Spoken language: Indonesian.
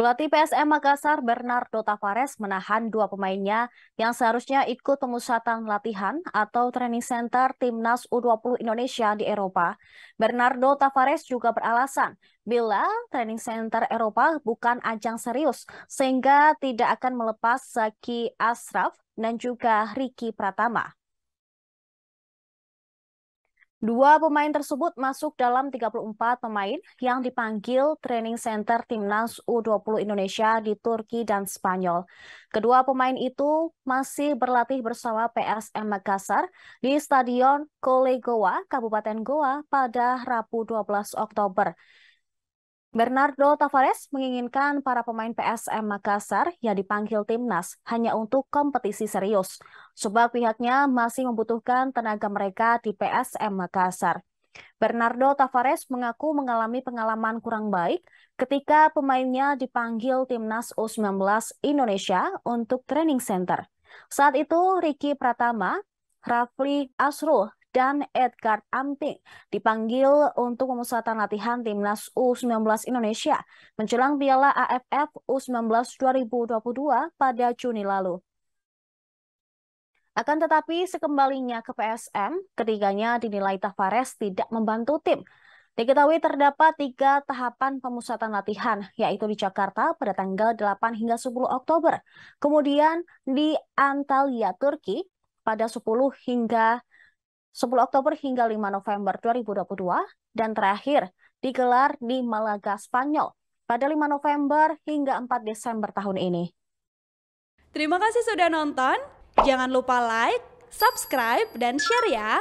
Pelatih PSM Makassar Bernardo Tavares menahan dua pemainnya yang seharusnya ikut pemusatan latihan atau training center Timnas U20 Indonesia di Eropa. Bernardo Tavares juga beralasan bila training center Eropa bukan ajang serius sehingga tidak akan melepas Dzaky Asraf dan juga Ricky Pratama. Dua pemain tersebut masuk dalam 34 pemain yang dipanggil training center Timnas U20 Indonesia di Turki dan Spanyol. Kedua pemain itu masih berlatih bersama PSM Makassar di Stadion Kolegowa, Kabupaten Gowa pada Rabu 12 Oktober. Bernardo Tavares menginginkan para pemain PSM Makassar yang dipanggil Timnas hanya untuk kompetisi serius, sebab pihaknya masih membutuhkan tenaga mereka di PSM Makassar. Bernardo Tavares mengaku mengalami pengalaman kurang baik ketika pemainnya dipanggil Timnas U19 Indonesia untuk training center. Saat itu Ricky Pratama, Rafli Asrul, dan Edgard Amping dipanggil untuk pemusatan latihan Timnas U19 Indonesia menjelang Piala AFF U-19 2022 pada Juni lalu. Akan tetapi sekembalinya ke PSM, ketiganya dinilai Tavares tidak membantu tim. Diketahui terdapat 3 tahapan pemusatan latihan, yaitu di Jakarta pada tanggal 8 hingga 10 Oktober, kemudian di Antalya, Turki pada 10 Oktober hingga 5 November 2022, dan terakhir digelar di Malaga, Spanyol pada 5 November hingga 4 Desember tahun ini. Terima kasih sudah nonton, jangan lupa like, subscribe, dan share ya!